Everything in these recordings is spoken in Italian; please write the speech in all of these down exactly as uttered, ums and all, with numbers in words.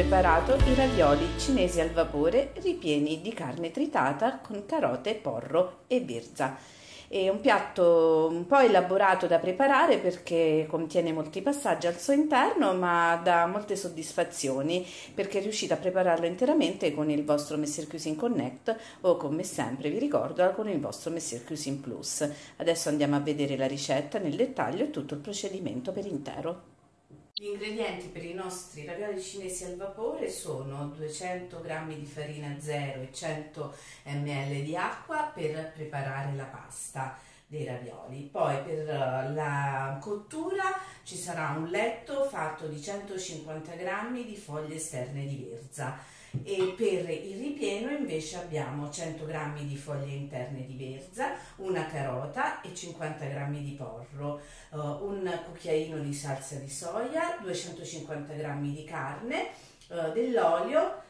preparato i ravioli cinesi al vapore ripieni di carne tritata con carote, porro e birza. È un piatto un po' elaborato da preparare perché contiene molti passaggi al suo interno, ma dà molte soddisfazioni perché riuscite a prepararlo interamente con il vostro Monsieur Cuisine Connect o, come sempre vi ricordo, con il vostro Monsieur Cuisine Plus. Adesso andiamo a vedere la ricetta nel dettaglio e tutto il procedimento per intero. Gli ingredienti per i nostri ravioli cinesi al vapore sono duecento grammi di farina zero e cento millilitri di acqua per preparare la pasta dei ravioli. Poi per la cottura ci sarà un letto fatto di centocinquanta grammi di foglie esterne di verza e per il ripieno invece abbiamo cento grammi di foglie interne di verza, una carota e cinquanta grammi di porro, un cucchiaino di salsa di soia, duecentocinquanta grammi di carne, dell'olio,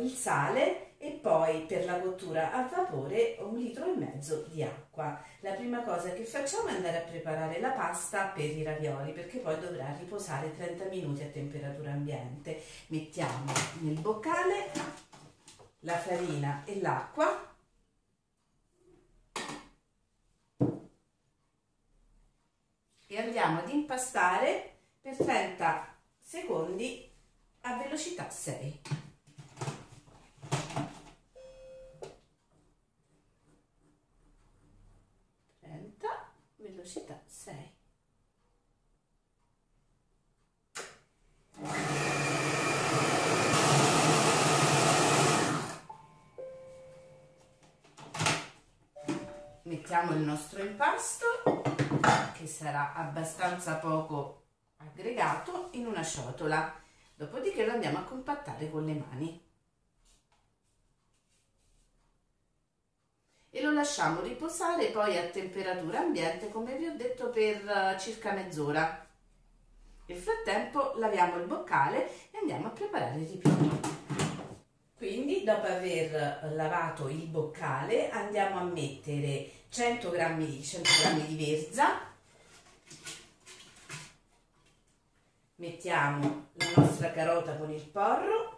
il sale e poi per la cottura a vapore un litro e mezzo di acqua. La prima cosa che facciamo è andare a preparare la pasta per i ravioli perché poi dovrà riposare trenta minuti a temperatura ambiente. Mettiamo nel boccale la farina e l'acqua. E andiamo ad impastare per trenta secondi a velocità sei. Velocità sei. Mettiamo il nostro impasto, che sarà abbastanza poco aggregato, in una ciotola, dopodiché lo andiamo a compattare con le mani e lo lasciamo riposare poi a temperatura ambiente, come vi ho detto, per circa mezz'ora. Nel frattempo laviamo il boccale e andiamo a preparare il ripieno. Quindi, dopo aver lavato il boccale, andiamo a mettere cento grammi di, cento grammi di verza, mettiamo la nostra carota con il porro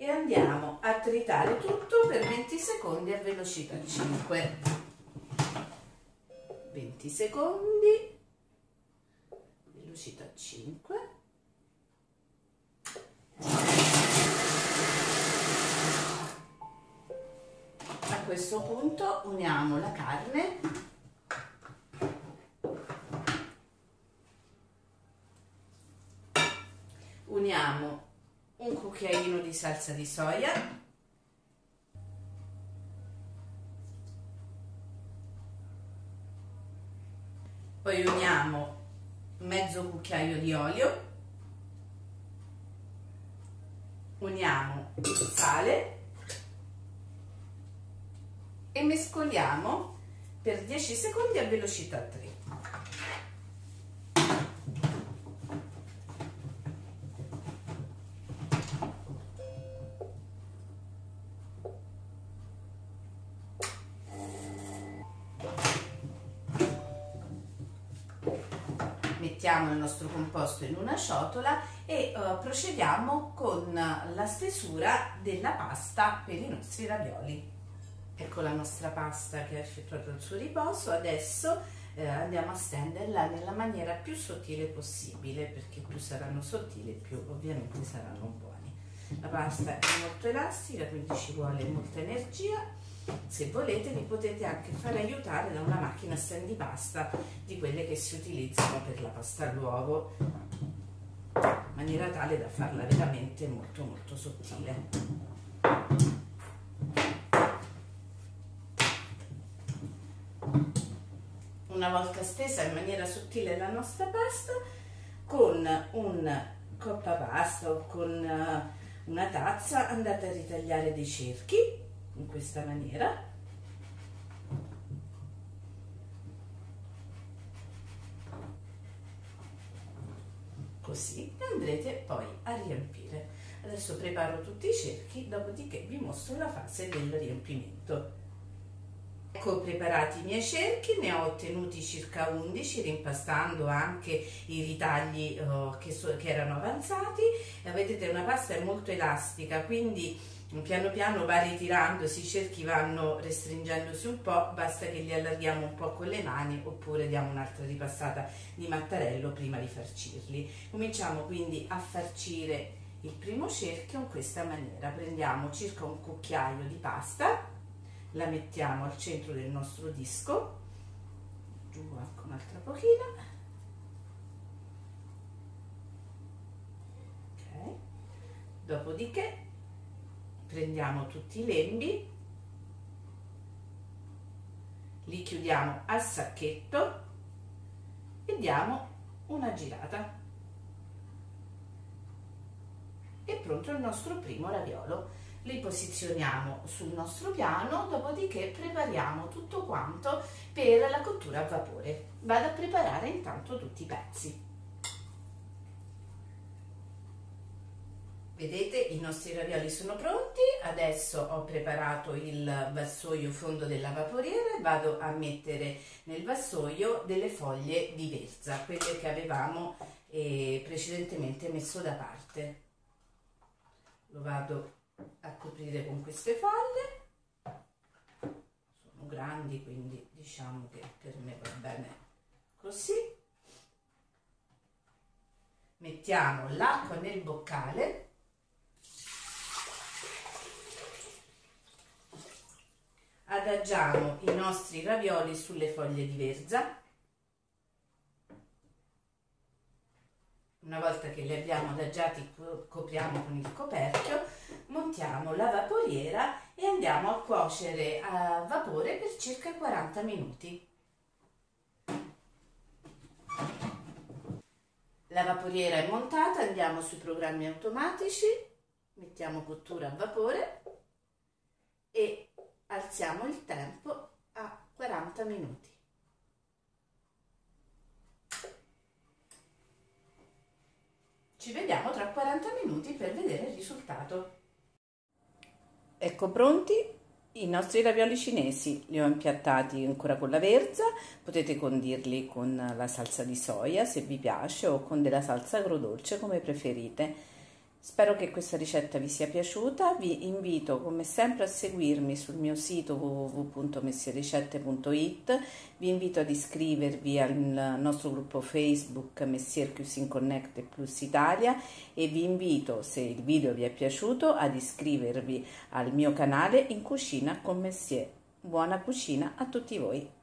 e andiamo a tritare tutto per venti secondi a velocità cinque. venti secondi, velocità cinque. A questo punto uniamo la carne uniamo un cucchiaino di salsa di soia, poi uniamo mezzo cucchiaio di olio, uniamo il sale e mescoliamo per dieci secondi a velocità tre. Mettiamo il nostro composto in una ciotola e uh, procediamo con la stesura della pasta per i nostri ravioli. Ecco la nostra pasta che ha effettuato il suo riposo, adesso eh, andiamo a stenderla nella maniera più sottile possibile, perché più saranno sottili più ovviamente saranno buoni. La pasta è molto elastica, quindi ci vuole molta energia. Se volete vi potete anche far aiutare da una macchina standipasta di quelle che si utilizzano per la pasta all'uovo, in maniera tale da farla veramente molto molto sottile. Una volta stesa in maniera sottile la nostra pasta, con un coppa pasta o con una tazza andate a ritagliare dei cerchi in questa maniera così, e andrete poi a riempire. Adesso preparo tutti i cerchi, dopodiché vi mostro la fase del riempimento. Ecco preparati i miei cerchi, ne ho ottenuti circa undici, rimpastando anche i ritagli eh, che, so, che erano avanzati. Eh, vedete, una pasta è molto elastica, quindi piano piano va ritirandosi, i cerchi vanno restringendosi un po', basta che li allarghiamo un po' con le mani oppure diamo un'altra ripassata di mattarello prima di farcirli. Cominciamo quindi a farcire il primo cerchio in questa maniera: prendiamo circa un cucchiaio di pasta, la mettiamo al centro del nostro disco, giù anche un'altra pochina, ok. Dopodiché prendiamo tutti i lembi, li chiudiamo a sacchetto e diamo una girata. È pronto il nostro primo raviolo. Li posizioniamo sul nostro piano, dopodiché prepariamo tutto quanto per la cottura a vapore. Vado a preparare intanto tutti i pezzi. Vedete, i nostri ravioli sono pronti. Adesso ho preparato il vassoio fondo della vaporiera e vado a mettere nel vassoio delle foglie di verza, quelle che avevamo eh, precedentemente messo da parte. Lo vado a coprire con queste foglie, sono grandi, quindi diciamo che per me va bene così. Mettiamo l'acqua nel boccale. Adagiamo i nostri ravioli sulle foglie di verza. Una volta che li abbiamo adagiati, copriamo con il coperchio, montiamo la vaporiera e andiamo a cuocere a vapore per circa quaranta minuti. La vaporiera è montata, andiamo sui programmi automatici, mettiamo cottura a vapore e alziamo il tempo a quaranta minuti. Ci vediamo tra quaranta minuti per vedere il risultato. Ecco pronti i nostri ravioli cinesi. Li ho impiattati ancora con la verza, potete condirli con la salsa di soia se vi piace o con della salsa agrodolce come preferite. Spero che questa ricetta vi sia piaciuta, vi invito come sempre a seguirmi sul mio sito w w w punto messierricette punto i t, vi invito ad iscrivervi al nostro gruppo Facebook Monsieur Cuisine Connect Plus Italia e vi invito, se il video vi è piaciuto, ad iscrivervi al mio canale In Cucina con Monsieur. Buona cucina a tutti voi!